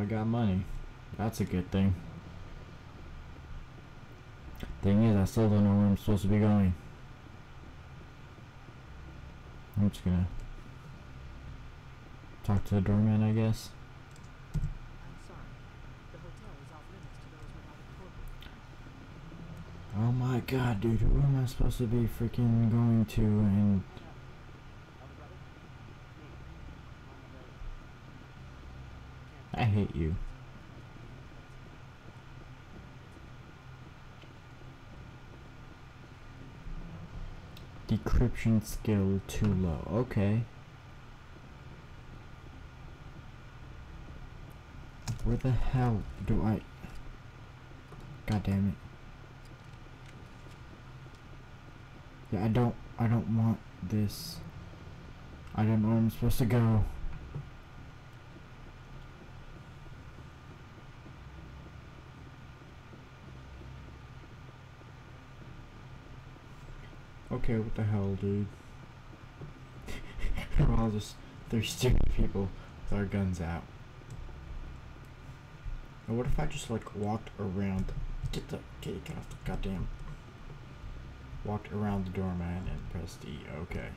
I got money. That's a good thing. Thing is, I still don't know where I'm supposed to be going. I'm just gonna talk to the doorman, I guess. Oh my god, dude, where am I supposed to be freaking going to? And I hate you. Decryption skill too low. Okay. Where the hell do I... God damn it. Yeah, I don't want this. I don't know where I'm supposed to go. Okay, what the hell, dude? We're all just thirsty people with our guns out. And what if I just like walked around? Get off the goddamn. Walked around the doorman and pressed E. Okay.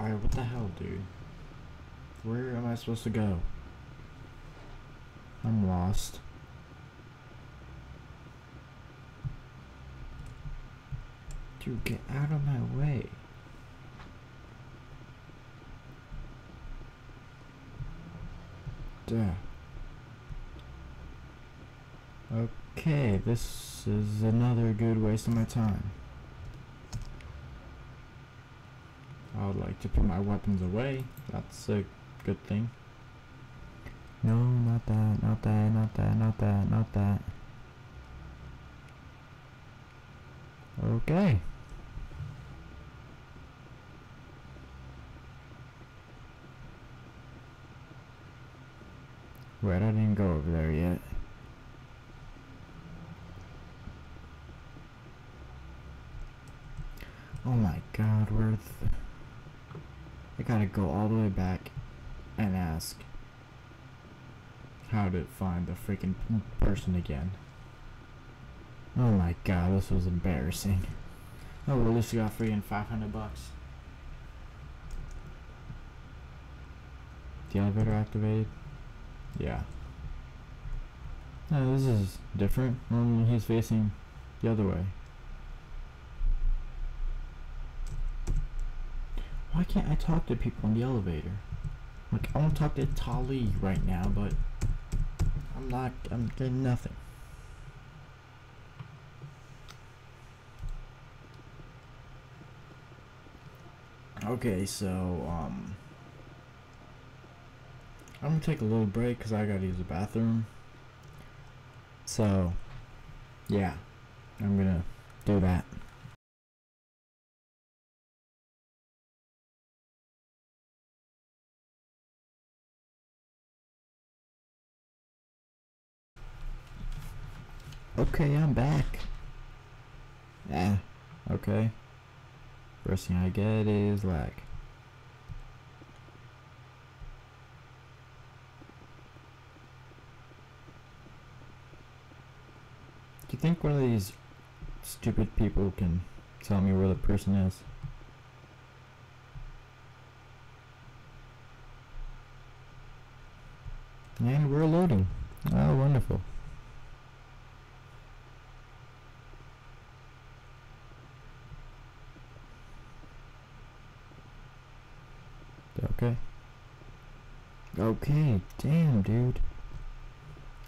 Alright, what the hell, dude? Where am I supposed to go? I'm lost. Dude, get out of my way. Duh. Okay. Okay, this is another good waste of my time. I would like to put my weapons away. That's a good thing. No, not that, not that, not that, not that, not that. Okay. Wait, I didn't go over there yet. Oh my god, I gotta go all the way back and ask how to find the freaking person again. Oh my god, this was embarrassing. Oh, well, at least we got free and 500 bucks. The elevator activated? Yeah. No, this is different. Normally he's facing the other way. Why can't I talk to people in the elevator? Like, I want to talk to Tali right now, but I'm getting nothing. Okay, so, I'm gonna take a little break because I gotta use the bathroom. So, yeah, I'm gonna do that. Okay, I'm back. Yeah, okay. First thing I get is lag. Do you think one of these stupid people can tell me where the person is? And we're loading. Oh, wonderful. Okay. Okay, damn, dude.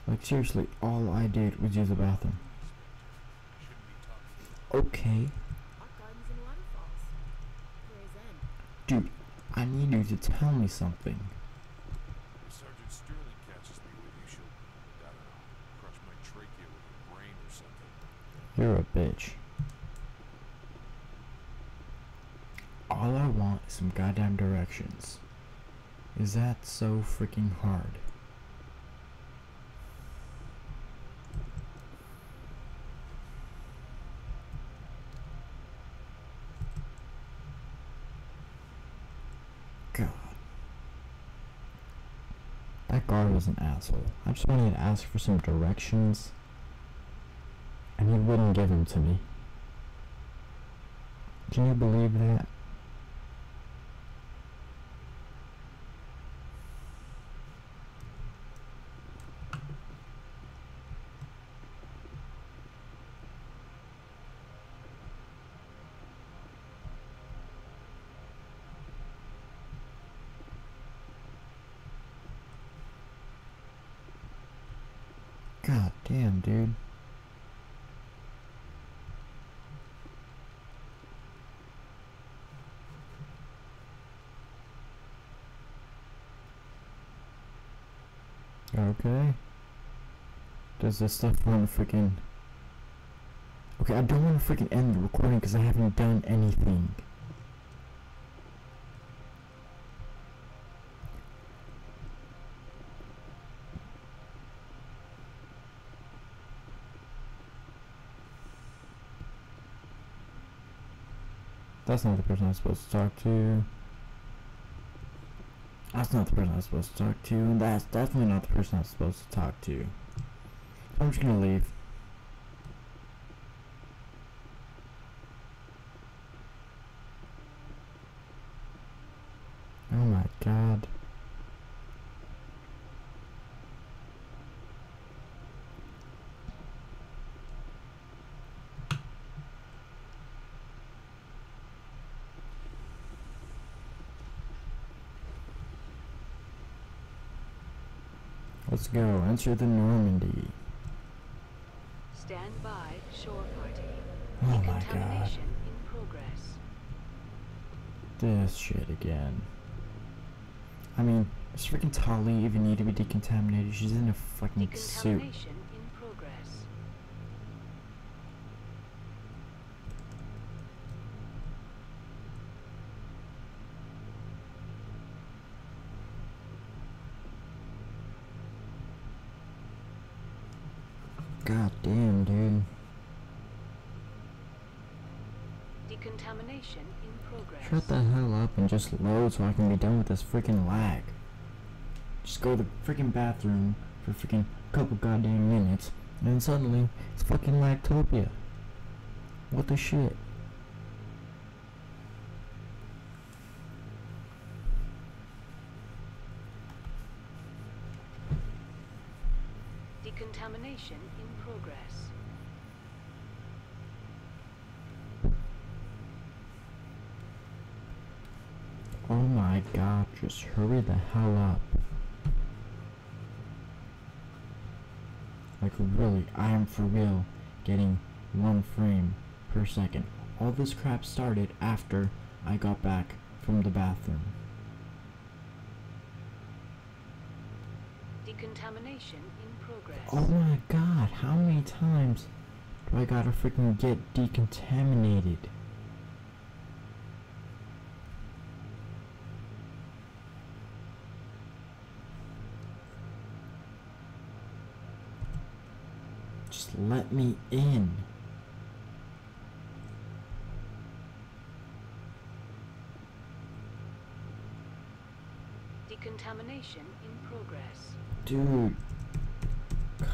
Like, seriously, all I did was use the bathroom. Okay. Dude, I need you to tell me something. If Sergeant Sterling catches me with you, she'll, I don't know, crush my trachea with her brain or something. You're a bitch. All I want is some goddamn directions. Is that so freaking hard? God. guard was an asshole. I just wanted to ask for some directions, and he wouldn't give them to me. Can you believe that? God damn, dude. Okay. Does this stuff want to freaking... Okay, I don't want to freaking end the recording because I haven't done anything. That's not the person I'm supposed to talk to. That's not the person I'm supposed to talk to. And that's definitely not the person I'm supposed to talk to. I'm just gonna leave. Oh my god. Let's go. Enter the Normandy. Stand by, shore party. Oh my god. In progress. This shit again. I mean, does freaking Tali even need to be decontaminated? She's in a fucking suit. In progress. God damn, dude. Decontamination in progress. Shut the hell up and just load so I can be done with this freaking lag. Just go to the freaking bathroom for freaking couple goddamn minutes, and then suddenly it's fucking Lagtopia. What the shit? Decontamination in progress. Oh my god, just hurry the hell up. Like really, I am for real getting 1 frame per second. All this crap started after I got back from the bathroom. Decontamination in progress. Oh my god, how many times do I gotta freaking get decontaminated? Just let me in. Decontamination in progress. Dude,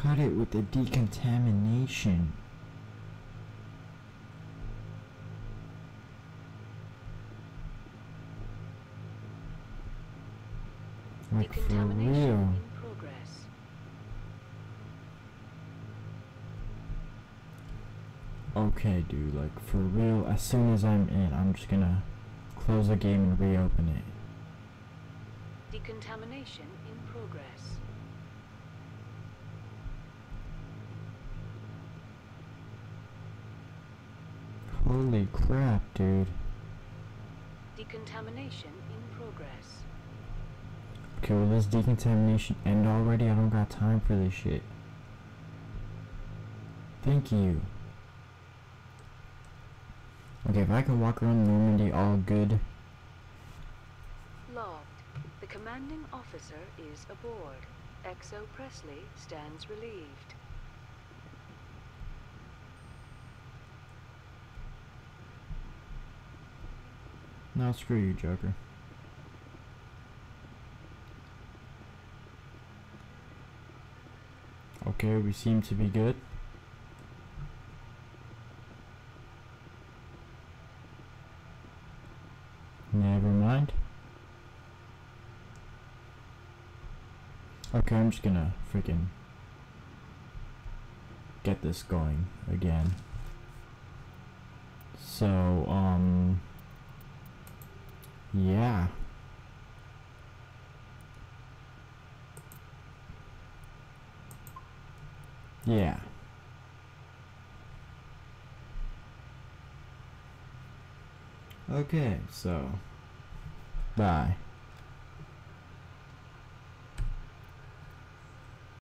cut it with the decontamination. Like for real. Okay, dude, like for real, as soon as I'm in, I'm just gonna close the game and reopen it. Decontamination in progress. Holy crap, dude. Decontamination in progress. Okay, will this decontamination end already? I don't got time for this shit. Thank you. Okay, if I can walk around Normandy all good. The commanding officer is aboard. XO Presley stands relieved. No, screw you, Joker. Okay, we seem to be good. Never mind. Okay, I'm just gonna freaking get this going again. So, yeah. Yeah. Okay, so, bye.